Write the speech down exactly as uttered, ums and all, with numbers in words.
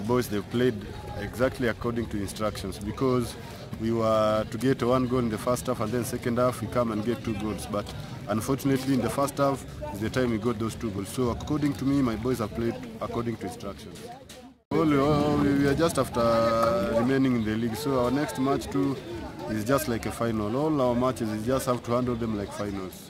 my boys, they've played exactly according to instructions, because we were to get one goal in the first half, and then second half we come and get two goals. But unfortunately in the first half is the time we got those two goals. So according to me, my boys have played according to instructions. Well, we are just after remaining in the league, so our next match too is just like a final. All our matches, we just have to handle them like finals.